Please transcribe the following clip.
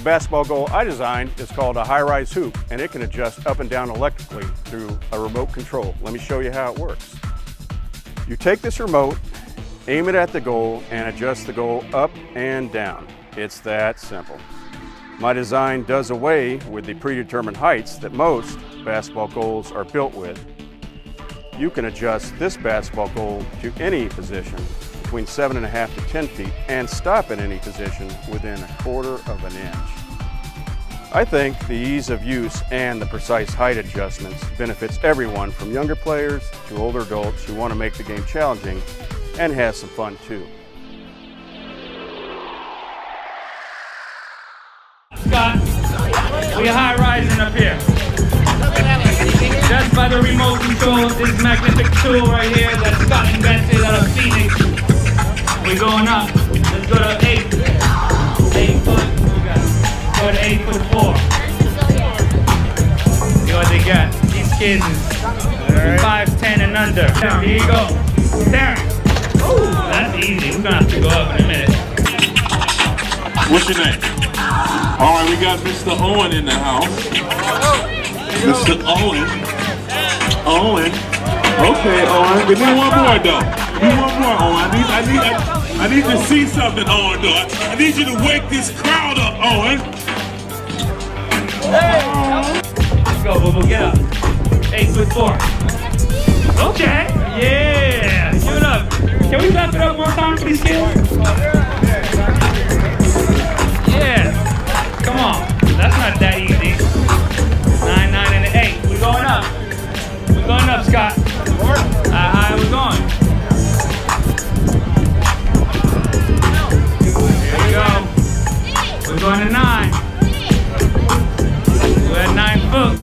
The basketball goal I designed is called a Hi-Riz Hoop, and it can adjust up and down electrically through a remote control. Let me show you how it works. You take this remote, aim it at the goal, and adjust the goal up and down. It's that simple. My design does away with the predetermined heights that most basketball goals are built with. You can adjust this basketball goal to any position between 7.5 to 10 feet and stop at any position within 1/4 of an inch. I think the ease of use and the precise height adjustments benefits everyone from younger players to older adults who want to make the game challenging and have some fun too. Scott, we're high rising up here. Just by the remote control, this magnetic tool right here that Scott invented out of Phoenix. We're going up. Let's go to 8. 8 foot. Go to 8'4". See what they got. These kids is 5'10" and under. Here you go. Terrence. That's easy. We're gonna have to go up in a minute. What's your name? All right, we got Mr. Owen in the house. Mr. Owen. Owen. Okay, Owen. We need one more though. We need one more, Owen. I need to see something, Owen, though. I need you to wake this crowd up, Owen. Hey. Let's go, Boo Boo. Get up. 8'4". Okay. Yeah. Give it up. Can we wrap it up one time, please, kids? Yeah. Come on. That's not that easy. 9, 9, and 8. We're going up. We're going up, Scott. All right, we're going. We're going to 9.